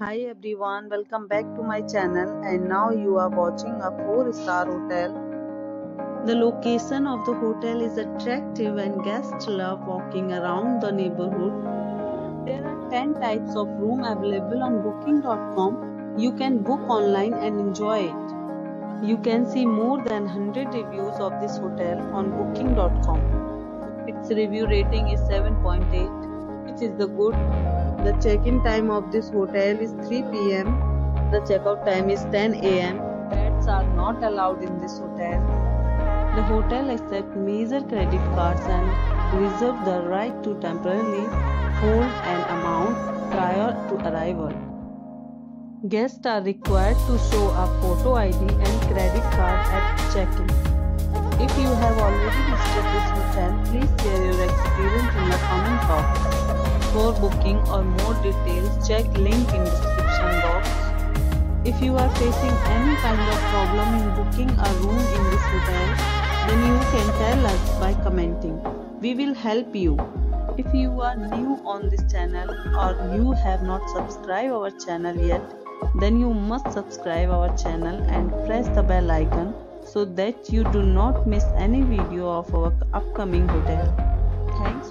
Hi everyone, welcome back to my channel, and now you are watching a 4-star hotel. The location of the hotel is attractive and guests love walking around the neighborhood. There are 10 types of room available on booking.com. You can book online and enjoy it. You can see more than 100 reviews of this hotel on booking.com. Its review rating is 7.8, which is the good. The check-in time of this hotel is 3 p.m. The check-out time is 10 a.m. Pets are not allowed in this hotel. The hotel accepts major credit cards and reserves the right to temporarily hold an amount prior to arrival. Guests are required to show a photo ID and credit card at check-in. If you have already visited this hotel, please share your experience in the comment box. For booking or more details, check link in description box. If you are facing any kind of problem in booking a room in this hotel, then you can tell us by commenting. We will help you. If you are new on this channel or you have not subscribed our channel yet, then you must subscribe our channel and press the bell icon so that you do not miss any video of our upcoming hotel. Thanks